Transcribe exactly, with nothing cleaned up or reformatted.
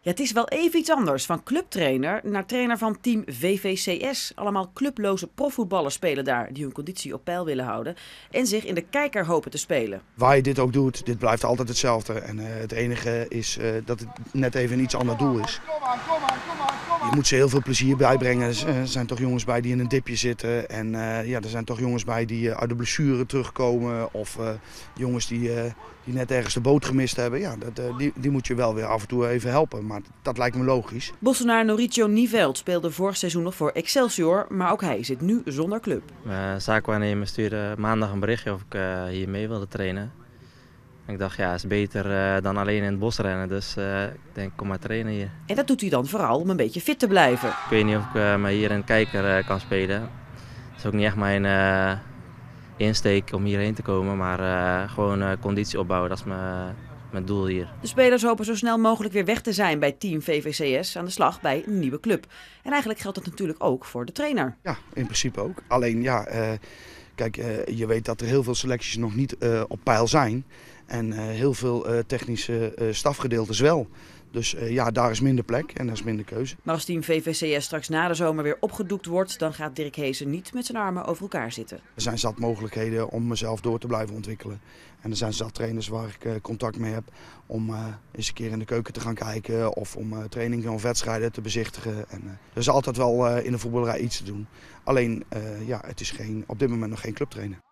Ja, het is wel even iets anders. Van clubtrainer naar trainer van Team V V C S. Allemaal clubloze profvoetballers spelen daar die hun conditie op peil willen houden en zich in de kijker hopen te spelen. Waar je dit ook doet, dit blijft altijd hetzelfde. En uh, het enige is uh, dat het net even een iets ander doel is. Kom aan, kom aan, kom aan, kom aan. Je moet ze heel veel plezier bijbrengen. Er zijn toch jongens bij die in een dipje zitten. En uh, ja, er zijn toch jongens bij die uh, uit de blessure terugkomen. Of uh, jongens die, uh, die net ergens de boot gemist hebben. Ja, dat, uh, die, die moet je wel weer af en toe even helpen. Maar dat lijkt me logisch. Bossenaar Noricio Niveld speelde vorig seizoen nog voor Excelsior, maar ook hij zit nu zonder club. Mijn zaakwaarnemer stuurde maandag een berichtje of ik uh, hier mee wilde trainen. En ik dacht, ja, is beter uh, dan alleen in het bos rennen, dus uh, ik denk, kom maar trainen hier. En dat doet hij dan vooral om een beetje fit te blijven. Ik weet niet of ik uh, me hier in de kijker uh, kan spelen. Dat is ook niet echt mijn uh, insteek om hierheen te komen, maar uh, gewoon uh, conditie opbouwen, dat is mijn... Uh, Mijn doel hier. De spelers hopen zo snel mogelijk weer weg te zijn bij Team V V C S, aan de slag bij een nieuwe club. En eigenlijk geldt dat natuurlijk ook voor de trainer. Ja, in principe ook. Alleen ja, uh, kijk, uh, je weet dat er heel veel selecties nog niet uh, op peil zijn. En uh, heel veel uh, technische uh, stafgedeeltes wel. Dus uh, ja, daar is minder plek en daar is minder keuze. Maar als Team V V C S straks na de zomer weer opgedoekt wordt, dan gaat Dirk Heesen niet met zijn armen over elkaar zitten. Er zijn zat mogelijkheden om mezelf door te blijven ontwikkelen. En er zijn zat trainers waar ik uh, contact mee heb om uh, eens een keer in de keuken te gaan kijken. Of om uh, trainingen of wedstrijden te bezichtigen. En, uh, er is altijd wel uh, in de voetballerij iets te doen. Alleen, uh, ja, het is geen, op dit moment nog geen clubtrainer.